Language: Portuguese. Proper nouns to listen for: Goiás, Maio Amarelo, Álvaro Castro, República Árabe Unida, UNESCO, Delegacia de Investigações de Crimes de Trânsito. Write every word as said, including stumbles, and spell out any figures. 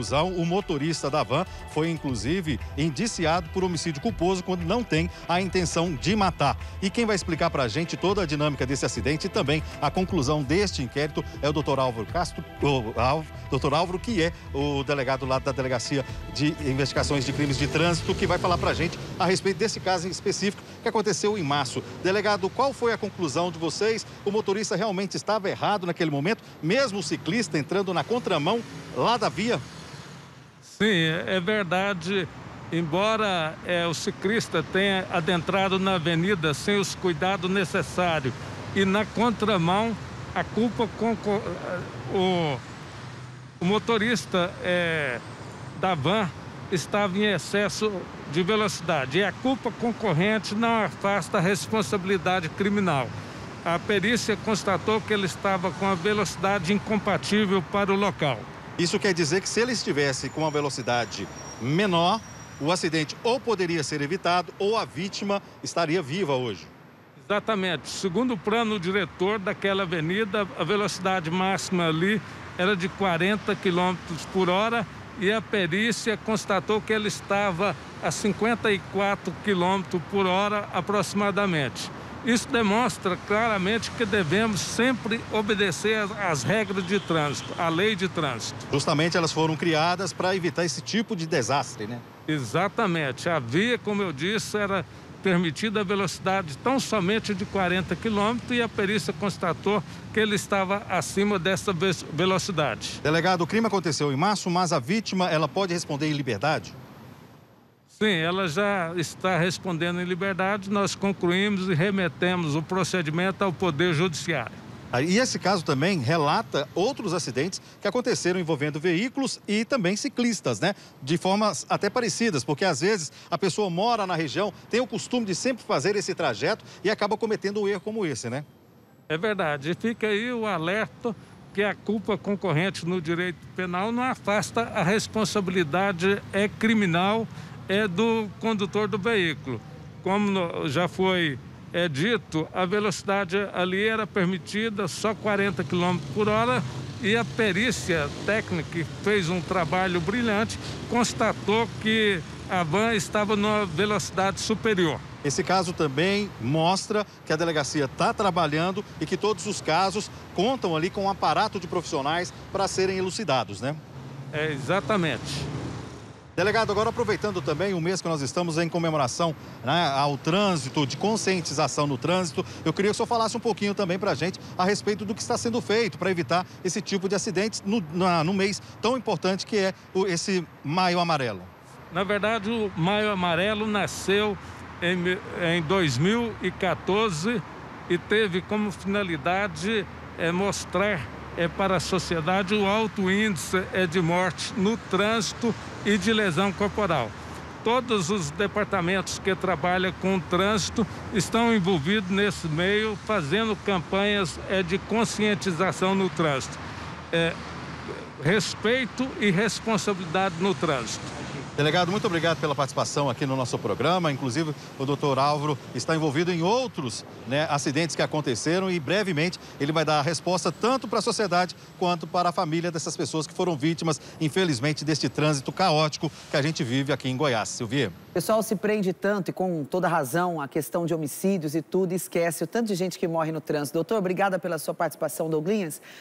confusão. O motorista da van foi, inclusive, indiciado por homicídio culposo quando não tem a intenção de matar. E quem vai explicar para a gente toda a dinâmica desse acidente e também a conclusão deste inquérito é o doutor Álvaro Castro, doutor Álvaro, que é o delegado lá da Delegacia de Investigações de Crimes de Trânsito, que vai falar para a gente a respeito desse caso em específico que aconteceu em março. Delegado, qual foi a conclusão de vocês? O motorista realmente estava errado naquele momento, mesmo o ciclista entrando na contramão lá da via? Sim, é verdade. Embora é, o ciclista tenha adentrado na avenida sem os cuidados necessários e na contramão, a culpa com, com o, o motorista é, da van estava em excesso de velocidade. E a culpa concorrente não afasta a responsabilidade criminal. A perícia constatou que ele estava com a velocidade incompatível para o local. Isso quer dizer que se ele estivesse com uma velocidade menor, o acidente ou poderia ser evitado ou a vítima estaria viva hoje. Exatamente. Segundo o plano diretor daquela avenida, a velocidade máxima ali era de quarenta quilômetros por hora e a perícia constatou que ele estava a cinquenta e quatro quilômetros por hora aproximadamente. Isso demonstra claramente que devemos sempre obedecer às regras de trânsito, à lei de trânsito. Justamente elas foram criadas para evitar esse tipo de desastre, né? Exatamente. A via, como eu disse, era permitida a velocidade tão somente de quarenta quilômetros e a perícia constatou que ele estava acima dessa velocidade. Delegado, o crime aconteceu em março, mas a vítima, ela pode responder em liberdade? Sim, ela já está respondendo em liberdade, nós concluímos e remetemos o procedimento ao Poder Judiciário. E esse caso também relata outros acidentes que aconteceram envolvendo veículos e também ciclistas, né? De formas até parecidas, porque às vezes a pessoa mora na região, tem o costume de sempre fazer esse trajeto e acaba cometendo um erro como esse, né? É verdade, e fica aí o alerta que a culpa concorrente no direito penal não afasta a responsabilidade é criminal, é do condutor do veículo. Como já foi é, dito, a velocidade ali era permitida só quarenta quilômetros por hora e a perícia técnica fez um trabalho brilhante, constatou que a van estava numa velocidade superior. Esse caso também mostra que a delegacia está trabalhando e que todos os casos contam ali com um aparato de profissionais para serem elucidados, né? É, exatamente. Delegado, agora aproveitando também o mês que nós estamos em comemoração, né, ao trânsito, de conscientização no trânsito, eu queria que o senhor falasse um pouquinho também para a gente a respeito do que está sendo feito para evitar esse tipo de acidentes no, na, no mês tão importante que é o, esse Maio Amarelo. Na verdade, o Maio Amarelo nasceu em, em dois mil e quatorze e teve como finalidade é, mostrar é para a sociedade o alto índice é de morte no trânsito e de lesão corporal. Todos os departamentos que trabalham com trânsito estão envolvidos nesse meio, fazendo campanhas é de conscientização no trânsito. É, respeito e responsabilidade no trânsito. Delegado, muito obrigado pela participação aqui no nosso programa. Inclusive, o doutor Álvaro está envolvido em outros, né, acidentes que aconteceram e brevemente ele vai dar a resposta tanto para a sociedade quanto para a família dessas pessoas que foram vítimas, infelizmente, deste trânsito caótico que a gente vive aqui em Goiás. Silvia. O pessoal se prende tanto e com toda razão a questão de homicídios e tudo, esquece o tanto de gente que morre no trânsito. Doutor, obrigada pela sua participação, Douglinhas.